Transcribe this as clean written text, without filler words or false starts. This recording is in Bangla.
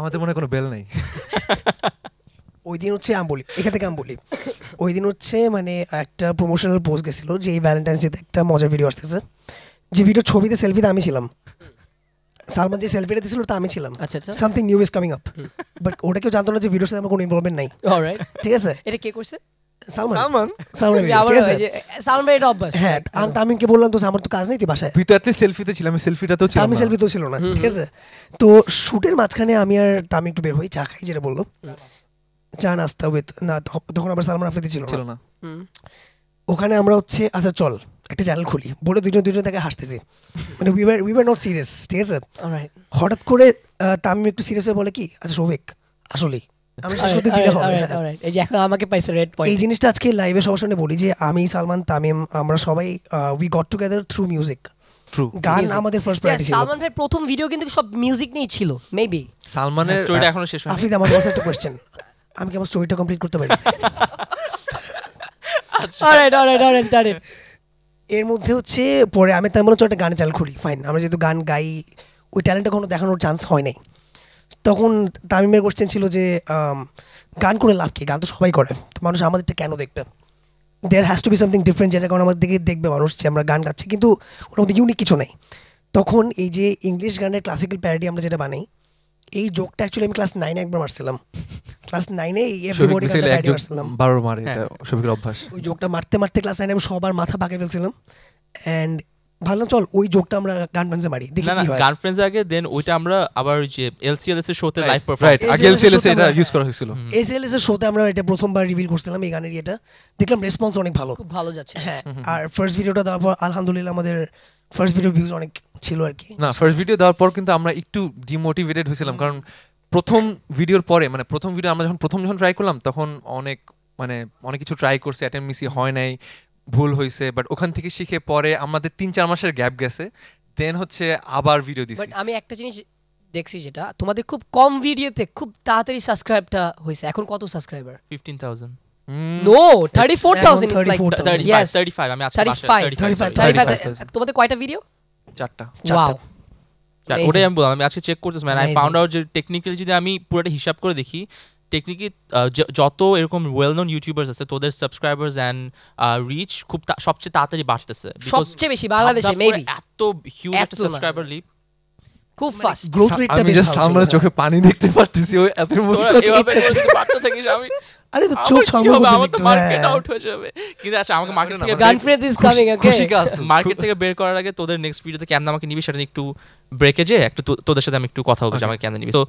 আমাদের মনে কোনো বেল নেই। ওই দিন হচ্ছে আমি বলি, এখান থেকে আমি বলি, ওই দিন হচ্ছে মানে একটা প্রমোশনাল পোস্ট গেছিলো যে এই ভ্যালেন্টাইন্স ডেতে একটা মজার ভিডিও আসতেছে, যে ভিডিও ছবিতে সেলফিতে আমি ছিলাম, সালমান যে সেলফিটা দিয়েছিল ওটা আমি ছিলাম। আচ্ছা আচ্ছা, something new is coming up, but ওটা কেউ জানতো না যে ভিডিওর সাথে আমার কোনো ইনভলভমেন্ট নাই। অলরাইট, ঠিক আছে। এটা কে করছে? সালমান। সালমান সালমান ঠিক আছে, সালমান ভাই এটা অবশ্য। হ্যাঁ, আমি তামিমকে বললাম তো আমার তো কাজ নেই, তুই বাসায়। তুই তো এত সেলফিতে ছিলাম, আমি সেলফিটাতেও ছিলাম। আমি সেলফিতেও ছিল না, ঠিক আছে। তো শুটের মাঝখানে আমি আর তামিম একটু বের হই চা খাই, যেটা বললো চা নাস্তা উইথ, না তখন আবার সালমান আফ্রিদি ছিল না। ওখানে আমরা হচ্ছে আচ্ছা চল একটা চ্যানেল খুলি বলে দুজন দুজন তাকে হাসতেছি, মানে উই ওয়্যার নট সিরিয়াস, ঠিক আছে। হঠাৎ করে তামিম একটু সিরিয়াস হয়ে বলে কি আচ্ছা সৌভিক আসলেই আমি শেষ করতে দিলে হবে। এই যে এখন আমাকে পাইছে রেড পয়েন্ট, এই জিনিসটা আজকে লাইভে সবার সামনে বলি যে আমি সালমান তামিম আমরা সবাই we got together through music. True, গান আমাদের ফার্স্ট প্রায়োরিটি ছিল। সালমান ভাই প্রথম ভিডিও কিন্তু সব মিউজিক নিয়ে ছিল। মেবি সালমানের স্টোরিটা এখনো শেষ হয়নি। আফ্রিদি আমার কাছে একটা কোশ্চেন, আমি কি আমার স্টোরিটা কমপ্লিট করতে পারি? আচ্ছা অলরাইট স্টার্ট ইট। এর মধ্যে হচ্ছে পরে আমি তেমন একটা গান চাল খুলি, ফাইন আমরা যেহেতু গান গাই ওই ট্যালেন্টটা কোনো দেখানোর চান্স হয় নাই। তখন তামিমের কোশ্চেন ছিল যে গান করে লাভ কি, গান তো সবাই করে, তো মানুষ আমাদেরটা কেন দেখবে? There has to be something different, যেটা কারণ আমাদের দিকে দেখবে মানুষ যে আমরা গান গাচ্ছি কিন্তু ওর মধ্যে ইউনিক কিছু নেই। তখন এই যে ইংলিশ গানের ক্লাসিক্যাল প্যারোডি আমরা যেটা বানাই, এই জোকটা অ্যাকচুয়ালি আমি ক্লাস 9 এ একবার মারছিলাম। ক্লাস 9 এ এভরিবডি গানটা প্যারোডি করছিলাম, বারবার মারি, এটা সবকিছুর অভ্যাস। ওই জোকটা মারতে মারতে ক্লাস 9 এ আমি সবার মাথা পাকে ফেলছিলাম। এন্ড ভালো চল ওই জোকটা আমরা গান ফ্রেন্ডসে মারি, দেখি কি হয়। গান ফ্রেন্ডস আগে, দেন ওইটা আমরা আবার যে এলসিএলএস এর শোতে লাইভ পারফর্ম, রাইট, আগে এলসিএলএস এটা ইউজ করা হয়েছিল। এলসিএলএস এর শোতে আমরা এটা প্রথমবার রিভিল করছিলাম এই গানের, এটা দেখলাম রেসপন্স অনেক ভালো, খুব ভালো যাচ্ছে। হ্যাঁ, আর ফার্স্ট ভিডিওটা দেওয়ার পর আলহামদুলিল্লাহ আমাদের ফার্স্ট ভিডিও ভিউজ অনেক ছিল আর কি। না, ফার্স্ট ভিডিও দেওয়ার পর কিন্তু আমরা একটু ডিমোটিভেটেড হয়েছিলাম, কারণ প্রথম ভিডিওর পরে মানে প্রথম ভিডিও আমরা যখন ট্রাই করলাম তখন অনেক মানে অনেক কিছু ট্রাই করছে, অ্যাটেম্প মিসি হয় নাই, ভুল হয়েছে, বাট ওখান থেকে শিখে পরে আমাদের ৩-৪ মাসের গ্যাপ গেছে, দেন হচ্ছে আবার ভিডিও দিছি। আমি একটা জিনিস দেখছি যেটা তোমাদের খুব কম ভিডিওতে খুব তাড়াতাড়ি সাবস্ক্রাইবটা হয়েছে। এখন কত সাবস্ক্রাইবার? 15,000 no 34,000 is like 35। আমি আজকে 35। তোমাদের কয়টা ভিডিও? 4টা। ওয়াও, ওটাই আমি বললাম, আমি আজকে চেক করতেছি, মানে আই ফাউন্ড আউট যে টেকনিক্যালি যদি আমি পুরোটা হিসাব করে দেখি, টেকনিক্যালি যত এরকম ওয়েল নোন ইউটিউবার্স আছে তোদের সাবস্ক্রাইবারস এন্ড রিচ খুব সবচেয়ে তাড়াতাড়ি বাড়তেছে, সবচেয়ে বেশি বাংলাদেশে। মেবি এত হিউজ একটা সাবস্ক্রাইবার লিপ, খুব ফাস্ট গ্রোথ রেটটা বেশি। আমি সামনে চোখে পানি দেখতে পারতেছি, ওই এত মুখে চোখে পাতা থেকে আমি আরে তো চোখ সম্ভব না, মার্কেট আউট হয়ে যাবে। কিন্তু আচ্ছা, আমাকে মার্কেট থেকে কনফারেন্স ইজ কামিং, ওকে ঠিক আছে, মার্কেট থেকে বের করার আগে তোদের নেক্সট ভিডিওতে কেমন আমাকে নিবি সেটা একটু ব্রেকে যে একটু তোদের সাথে আমি একটু কথা বলবো, আমাকে কেমন নিবি। তো